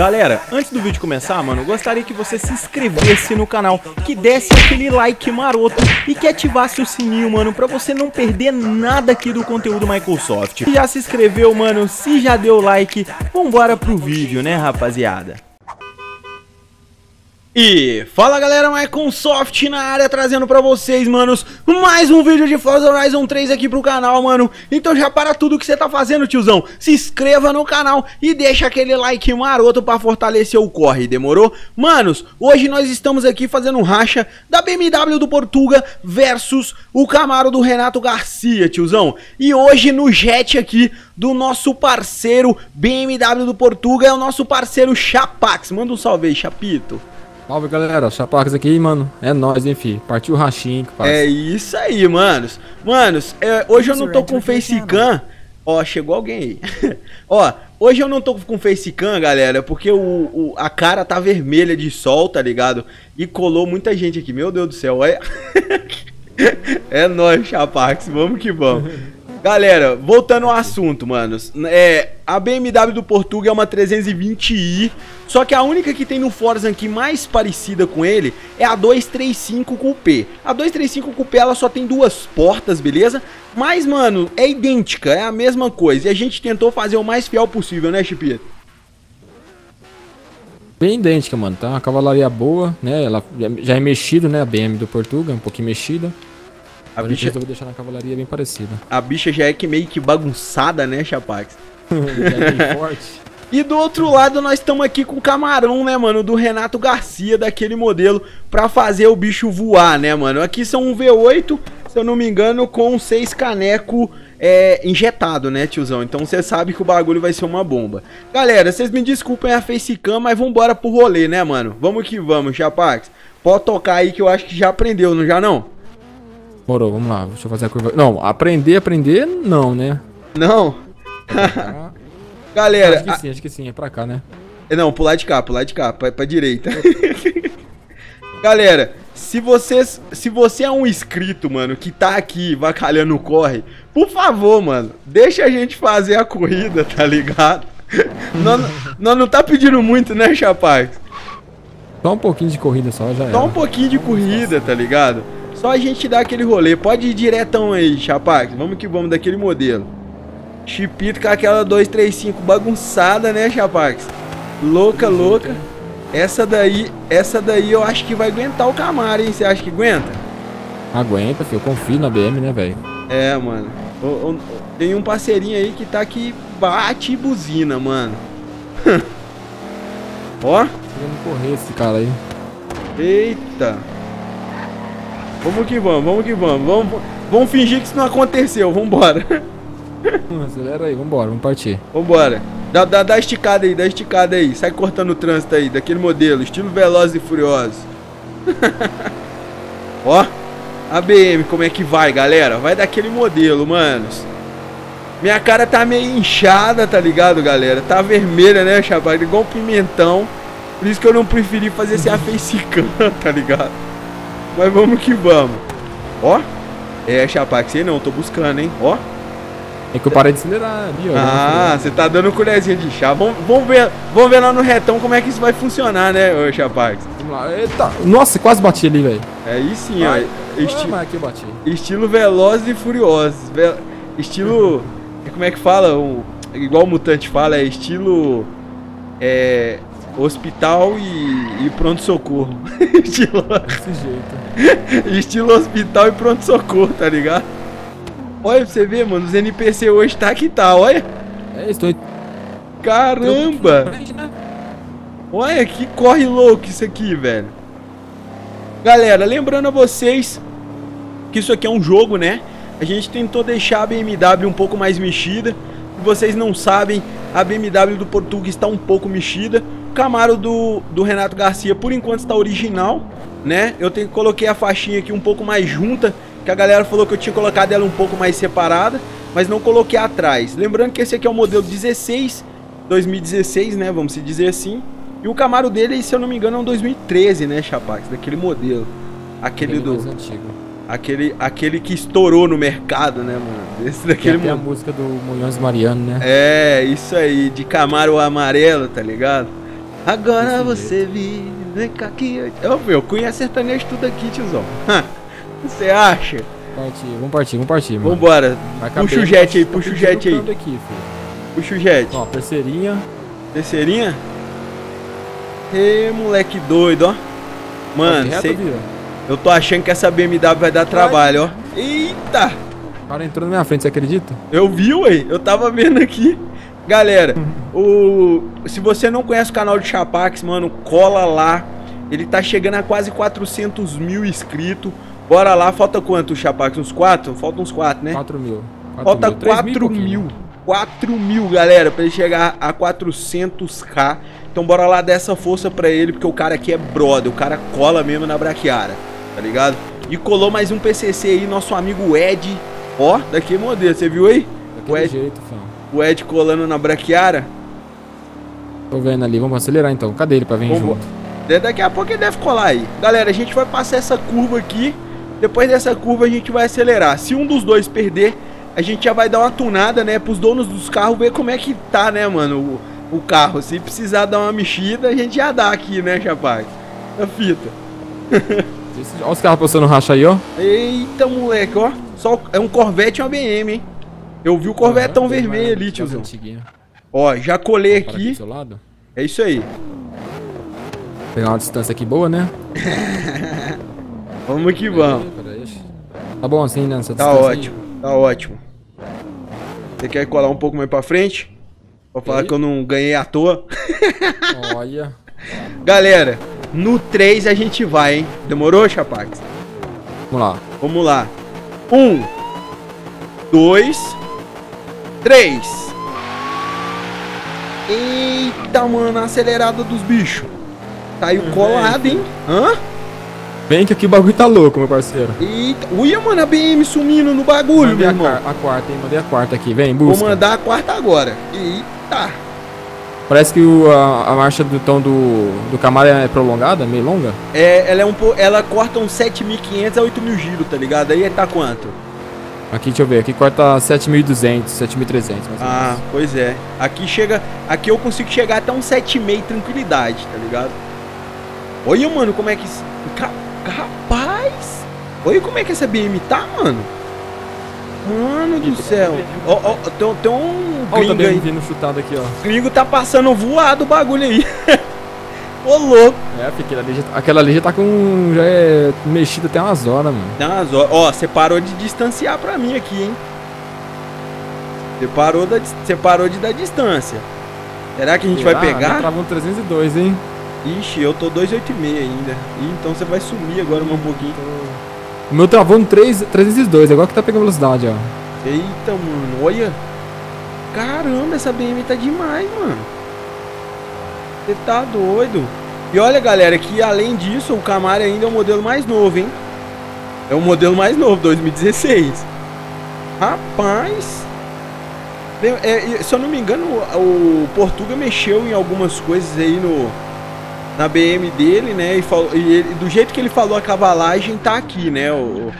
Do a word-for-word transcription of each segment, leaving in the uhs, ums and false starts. Galera, antes do vídeo começar, mano, eu gostaria que você se inscrevesse no canal, que desse aquele like maroto e que ativasse o sininho, mano, pra você não perder nada aqui do conteúdo Microsoft. Se já se inscreveu, mano, se já deu like, vambora pro vídeo, né, rapaziada? E fala galera, MaicosofT na área, trazendo pra vocês, manos, mais um vídeo de Forza Horizon três aqui pro canal, mano. Então já para tudo que você tá fazendo, tiozão, se inscreva no canal e deixa aquele like maroto pra fortalecer o corre, demorou? Manos, hoje nós estamos aqui fazendo um racha da B M W do Portuga versus o Camaro do Renato Garcia, tiozão. E hoje no jet aqui do nosso parceiro B M W do Portuga é o nosso parceiro Chapax. Manda um salve aí, Chapito. Salve galera, Chapax aqui, mano, é nóis, hein, fi, partiu o rachinho, que faz. É isso aí, manos, manos, é, hoje eu não tô com facecam, ó, chegou alguém aí, ó, hoje eu não tô com facecam, galera, porque o, o, a cara tá vermelha de sol, tá ligado, e colou muita gente aqui, meu Deus do céu, é, é nóis, Chapax, vamos que vamos. Galera, voltando ao assunto, manos, é, a B M W do Portuga é uma trezentos e vinte i, só que a única que tem no Forza aqui mais parecida com ele é a duzentos e trinta e cinco Coupé. A duzentos e trinta e cinco Coupé ela só tem duas portas, beleza? Mas, mano, é idêntica, é a mesma coisa, e a gente tentou fazer o mais fiel possível, né, Chipito? Bem idêntica, mano, tá uma cavalaria boa, né, ela já é mexida, né, a B M do Portuga, um pouquinho mexida. A bicha... eu vou deixar na cavalaria bem parecida. A bicha já é que meio que bagunçada, né, Chapax? É bem forte. E do outro lado nós estamos aqui com o Camarão, né, mano, do Renato Garcia, daquele modelo, pra fazer o bicho voar, né, mano. Aqui são um V oito, se eu não me engano, com seis caneco é, injetado, né, tiozão. Então você sabe que o bagulho vai ser uma bomba. Galera, vocês me desculpem a facecam, mas vambora pro rolê, né, mano. Vamos que vamos, Chapax. Pode tocar aí que eu acho que já aprendeu, não já não? Morou, vamos lá, deixa eu fazer a curva. Não, aprender, aprender, não, né? Não? Galera... Acho que a... sim, acho que sim, é pra cá, né? Não, pular de cá, pular de cá, pra, pra direita. Galera, se, vocês, se você é um inscrito, mano, que tá aqui vacalhando o corre, por favor, mano, deixa a gente fazer a corrida, tá ligado? nós, nós não tá pedindo muito, né, Chapax? Só um pouquinho de corrida só, já é. Só um pouquinho de corrida, tá ligado? Só a gente dá aquele rolê. Pode ir diretão aí, Chapax. Vamos que vamos daquele modelo. Chipito com aquela duzentos e trinta e cinco bagunçada, né, Chapax? Louca, louca. Essa daí, essa daí eu acho que vai aguentar o Camaro, hein? Você acha que aguenta? Aguenta, filho. Eu confio na B M, né, velho? É, mano. Eu, eu, tem um parceirinho aí que tá aqui, bate e buzina, mano. Ó. Querendo correr esse cara aí. Eita. Vamos que vamos, vamos que vamos, vamos, vamos fingir que isso não aconteceu, vambora. Acelera aí, vambora, vamos partir. Vambora, dá, dá, dá esticada aí, dá esticada aí, sai cortando o trânsito aí, daquele modelo, estilo Veloz e Furioso. Ó, a B M como é que vai, galera, vai daquele modelo, manos. Minha cara tá meio inchada, tá ligado, galera, tá vermelha, né, Chapax, igual um pimentão. Por isso que eu não preferi fazer sem a facecam, tá ligado. Mas vamos que vamos. Ó. É, Chapax, sei não, tô buscando, hein. Ó. É que eu parei de acelerar ali, ó. Ah, você tá dando colherzinha de chá. Vamos, vamos, ver, vamos ver lá no retão como é que isso vai funcionar, né, ô Chapax. Vamos lá. Eita. Nossa, quase bati ali, velho. É isso sim, ó. Esti... Ah, aqui eu bati. Estilo Veloz e Furioso. Ve... Estilo... Como é que fala? O... Igual o Mutante fala, é estilo... É... Hospital e, e pronto-socorro. Estilo... Desse jeito. Estilo hospital e pronto-socorro, tá ligado? Olha pra você ver, mano, os N P C hoje tá que tá, olha. É, estou... Caramba! Olha que corre louco isso aqui, velho. Galera, lembrando a vocês que isso aqui é um jogo, né? A gente tentou deixar a B M W um pouco mais mexida. Se vocês não sabem, a B M W do Portuga está um pouco mexida. O Camaro do, do Renato Garcia, por enquanto, está original, né? Eu tenho, coloquei a faixinha aqui um pouco mais junta, que a galera falou que eu tinha colocado ela um pouco mais separada, mas não coloquei atrás. Lembrando que esse aqui é o modelo dezesseis, dois mil e dezesseis, né? Vamos se dizer assim. E o Camaro dele, se eu não me engano, é um dois mil e treze, né, Chapax? Daquele modelo. Aquele do... mais antigo. Aquele, aquele que estourou no mercado, né, mano? Esse daquele... Tem a música do Molhões Mariano, né? É, isso aí, de Camaro amarelo, tá ligado? Agora você vive, vem cá aqui. Ô meu, cunha sertanejo tudo aqui, tiozão. Você acha? Partir, vamos partir, vamos partir, mano. Vambora. Puxa, puxa o jet aí, puxa o jet aí. Puxa o jet. Ó, terceirinha. Terceirinha? Ê, moleque doido, ó. Mano, tá cê... eu tô achando que essa B M W vai dar trabalho, ó. Eita! O cara entrou na minha frente, você acredita? Eu vi, ué. Eu tava vendo aqui. Galera, o... se você não conhece o canal de Chapax, mano, cola lá. Ele tá chegando a quase quatrocentos mil inscritos. Bora lá, falta quanto, Chapax? Uns quatro? Falta uns quatro, né? quatro mil. Falta quatro mil. quatro mil, galera, pra ele chegar a quatrocentos k. Então bora lá dar essa força pra ele, porque o cara aqui é brother, o cara cola mesmo na braquiara, tá ligado? E colou mais um P C C aí, nosso amigo Ed, ó, daquele modelo, você viu aí? Daquele o Ed, jeito, fã. O Ed colando na braquiara. Tô vendo ali, vamos acelerar então, cadê ele pra vir vamos junto? Daqui a pouco ele deve colar aí. Galera, a gente vai passar essa curva aqui, depois dessa curva a gente vai acelerar, se um dos dois perder... A gente já vai dar uma tunada, né, pros donos dos carros ver como é que tá, né, mano, o, o carro. Se precisar dar uma mexida, a gente já dá aqui, né, rapaz? A fita. Olha os carros passando racha aí, ó. Eita, moleque, ó. Só, é um Corvette e uma B M W, hein. Eu vi o Corvetão ah, vermelho ali, tiozão. Ó, já colei aqui. Seu lado. É isso aí. Vou pegar uma distância aqui boa, né? Vamos que vamos. Peraí, peraí. Tá bom assim, né, essa distância. Tá ótimo. Aí. Tá ótimo. Você quer colar um pouco mais pra frente? Pra falar que eu não ganhei à toa. Olha. Galera, no três a gente vai, hein? Demorou, Chapax? Vamos lá. Vamos lá. Um, dois, três. Eita, mano, a acelerada dos bichos. Saiu colado, hein? Hã? Vem que aqui o bagulho tá louco, meu parceiro. Eita, uia, mano, a B M sumindo no bagulho, meu irmão. A quarta, hein, mandei a quarta aqui, vem, busca. Vou mandar a quarta agora. Eita. Parece que o, a, a marcha do tom do, do Camaro é prolongada, meio longa. É, ela é um pouco, ela corta uns sete mil e quinhentos a oito mil giros, tá ligado? Aí tá quanto? Aqui, deixa eu ver, aqui corta sete mil e duzentos, sete mil e trezentos. Ah, pois é. Aqui chega, aqui eu consigo chegar até uns sete mil e quinhentos tranquilidade, tá ligado? Olha, mano, como é que... Rapaz! Olha como é que essa B M tá, mano. Mano do céu. Ó, ó, tem, tem um gringo aí. Vindo chutado aqui, ó. O gringo tá passando voado o bagulho aí. Ô, louco. É, aquela ali, já, aquela ali já tá com... Já é mexida até umas horas, mano. Tem umas horas. Ó, você parou de distanciar pra mim aqui, hein. Você parou, da, você parou de dar distância. Será que a gente Será? vai pegar? Eu tava um trezentos e dois, hein. Ixi, eu tô dois oitenta e seis ainda. Ih, então você vai sumir agora um pouquinho. O meu travou no três, trezentos e dois, agora que tá pegando velocidade, ó. Eita, mano, olha. Caramba, essa B M tá demais, mano. Você tá doido. E olha, galera, que além disso, o Camaro ainda é o modelo mais novo, hein. É o modelo mais novo, dois mil e dezesseis. Rapaz. É, se eu não me engano, o Portuga mexeu em algumas coisas aí no... na B M dele, né, e, falou, e ele, do jeito que ele falou a cavalagem tá aqui, né, o,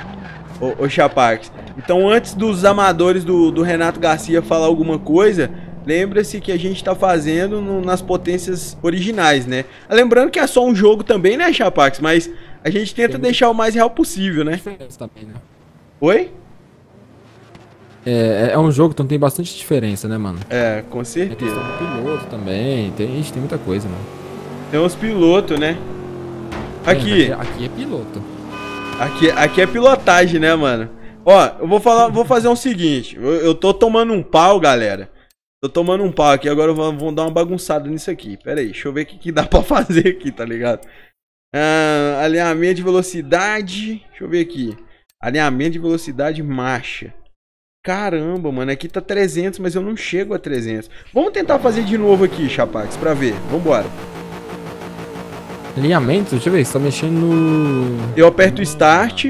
o, o Chapax. Então antes dos amadores do, do Renato Garcia falar alguma coisa, lembra-se que a gente tá fazendo no, nas potências originais, né. Lembrando que é só um jogo também, né, Chapax, mas a gente tenta Tem deixar muito... o mais real possível, né. Oi? É, é um jogo, então tem bastante diferença, né, mano. É, com certeza. Tem questão do piloto também, tem, gente, tem muita coisa, mano. Tem uns pilotos, né? Aqui. Aqui é piloto. Aqui, aqui é pilotagem, né, mano? Ó, eu vou falar, vou fazer o um seguinte. Eu, eu tô tomando um pau, galera. Tô tomando um pau aqui. Agora vão dar uma bagunçada nisso aqui. Pera aí, deixa eu ver o que, que dá pra fazer aqui, tá ligado? Ah, alinhamento de velocidade. Deixa eu ver aqui. Alinhamento de velocidade, marcha. Caramba, mano. Aqui tá trezentos, mas eu não chego a trezentos. Vamos tentar fazer de novo aqui, Chapax, pra ver. Vambora. Alinhamento? Deixa eu ver, você tá mexendo no... Eu aperto Start,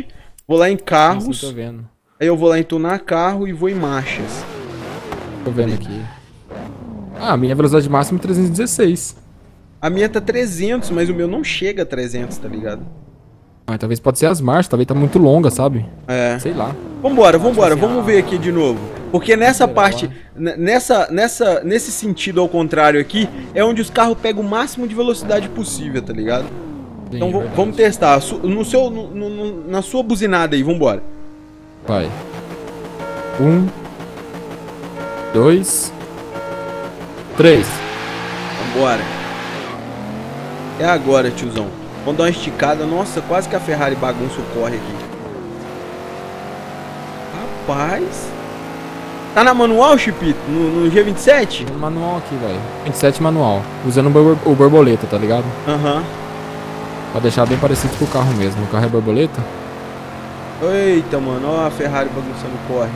vou lá em carros, tô vendo. Aí eu vou lá em tunar carro e vou em marchas. Tô vendo aqui. Ah, a minha velocidade máxima é trezentos e dezesseis. A minha tá trezentos, mas o meu não chega a trezentos, tá ligado? Ah, talvez pode ser as marchas, talvez tá muito longa, sabe? É. Sei lá. Vambora, vambora, vamos ver aqui de novo. Porque nessa parte, nessa, nessa, nesse sentido ao contrário aqui, é onde os carros pegam o máximo de velocidade possível, tá ligado? Sim, então verdade. Vamos testar. No seu, no, no, na sua buzinada aí, vambora. Vai. Um. Dois. Três. Vambora. É agora, tiozão. Vamos dar uma esticada. Nossa, quase que a Ferrari bagunça o corre aqui. Rapaz. Tá na manual, Chipito? No, no G vinte e sete? Tem manual aqui, velho. vinte e sete manual. Usando o borboleta, tá ligado? Aham. Uhum. Pra deixar bem parecido com o carro mesmo. O carro é borboleta? Eita, mano. Ó a Ferrari bagunçando o corre.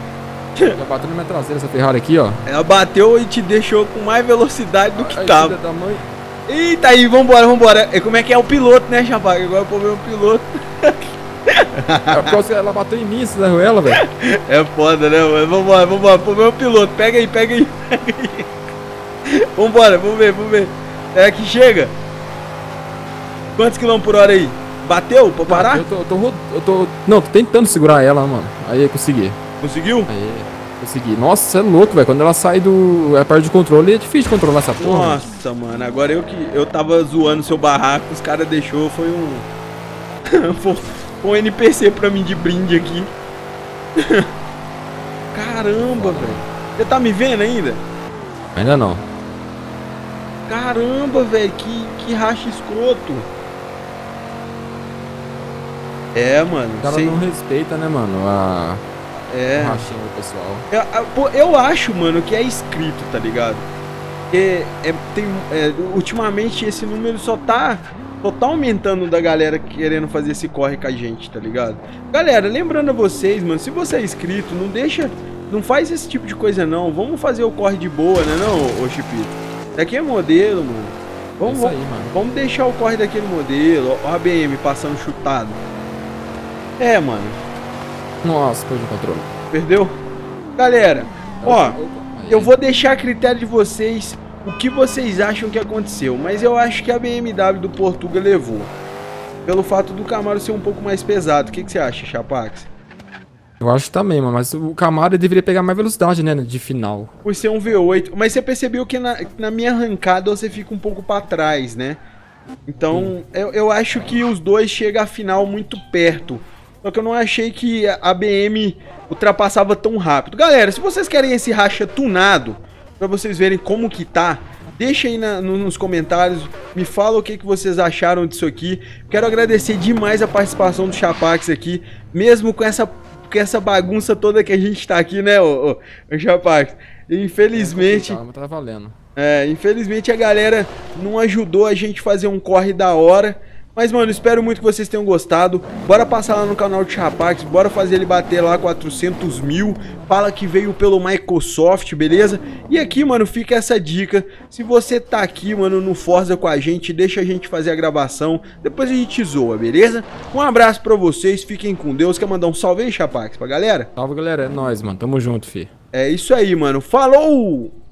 Já bateu na minha traseira essa Ferrari aqui, ó. Ela bateu e te deixou com mais velocidade do que aí, tava. Eita, aí. Vambora, vambora. É como é que é o piloto, né, chapa? Agora o problema é o piloto. É porque ela bateu em mim, você derrubou ela, velho. É foda, né, mano? Vambora, vambora. Pô, meu piloto, pega aí, pega aí, pega aí. Vambora, vamos ver, vamos ver. É que chega. Quantos quilômetros por hora aí? Bateu pra parar? Eu tô, eu tô, eu tô, não, tô tentando segurar ela, mano. Aí eu consegui. Conseguiu? Aí, consegui. Nossa, você é louco, velho. Quando ela sai do... a parte de controle, é difícil controlar essa porra. Nossa, mano. mano. Agora eu que... eu tava zoando seu barraco, os caras deixou, foi um... um N P C pra mim de brinde aqui. Caramba, velho. Você tá me vendo ainda? Ainda não. Caramba, velho. Que, que racha escroto. É, mano. O cara sei... não respeita, né, mano? A... É. O rachinho do pessoal. Eu, eu acho, mano, que é escrito, tá ligado? É, é, tem, é, ultimamente esse número só tá... Só tá aumentando da galera querendo fazer esse corre com a gente, tá ligado? Galera, lembrando a vocês, mano, se você é inscrito, não deixa, não faz esse tipo de coisa não. Vamos fazer o corre de boa, né não, ô Chipito? Daqui é modelo, mano. Vamos, é aí, mano. Vamos deixar o corre daquele modelo, ó a B M passando chutado. É, mano. Nossa, perdeu o controle. Perdeu? Galera, ó, eu vou deixar a critério de vocês... O que vocês acham que aconteceu? Mas eu acho que a B M W do Portuga levou. Pelo fato do Camaro ser um pouco mais pesado. O que, que você acha, Chapax? Eu acho também, mano. Mas o Camaro deveria pegar mais velocidade, né? De final. Por ser um V oito. Mas você percebeu que na, na minha arrancada você fica um pouco pra trás, né? Então, eu, eu acho que os dois chegam à final muito perto. Só que eu não achei que a B M ultrapassava tão rápido. Galera, se vocês querem esse racha tunado... Pra vocês verem como que tá, deixa aí na, no, nos comentários, me fala o que, que vocês acharam disso aqui. Quero agradecer demais a participação do Chapax aqui, mesmo com essa, com essa bagunça toda que a gente tá aqui, né, ô, ô, ô Chapax? Infelizmente... É, tá valendo. É, infelizmente a galera não ajudou a gente fazer um corre da hora, mas, mano, espero muito que vocês tenham gostado. Bora passar lá no canal do Chapax, bora fazer ele bater lá quatrocentos mil. Fala que veio pelo Microsoft, beleza? E aqui, mano, fica essa dica. Se você tá aqui, mano, no Forza com a gente, deixa a gente fazer a gravação. Depois a gente zoa, beleza? Um abraço pra vocês, fiquem com Deus. Quer mandar um salve aí, Chapax, pra galera? Salve, galera, é nóis, mano. Tamo junto, fi. É isso aí, mano. Falou!